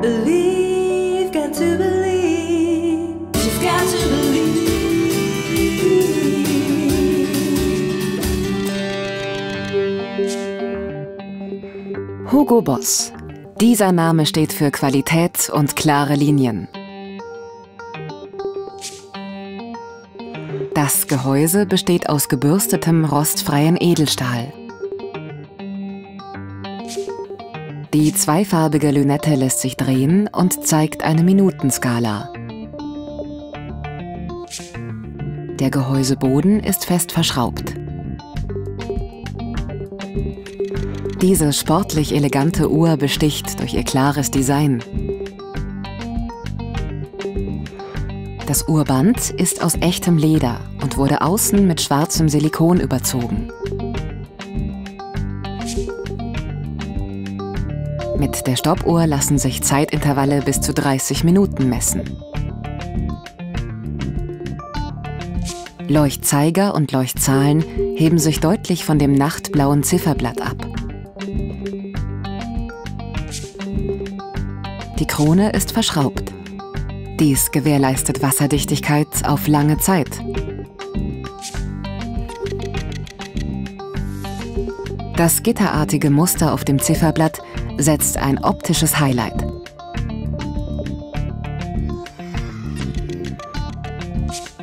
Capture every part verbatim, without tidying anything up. Believe, got to believe. You've got to believe. Hugo Boss. Dieser Name steht für Qualität und klare Linien. Das Gehäuse besteht aus gebürstetem, rostfreien Edelstahl. Die zweifarbige Lünette lässt sich drehen und zeigt eine Minutenskala. Der Gehäuseboden ist fest verschraubt. Diese sportlich elegante Uhr besticht durch ihr klares Design. Das Uhrband ist aus echtem Leder und wurde außen mit schwarzem Silikon überzogen. Mit der Stoppuhr lassen sich Zeitintervalle bis zu dreißig Minuten messen. Leuchtzeiger und Leuchtzahlen heben sich deutlich von dem nachtblauen Zifferblatt ab. Die Krone ist verschraubt. Dies gewährleistet Wasserdichtigkeit auf lange Zeit. Das gitterartige Muster auf dem Zifferblatt setzt ein optisches Highlight.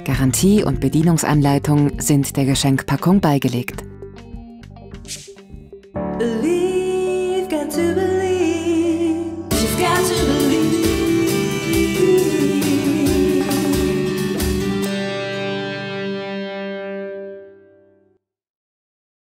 Garantie und Bedienungsanleitung sind der Geschenkpackung beigelegt.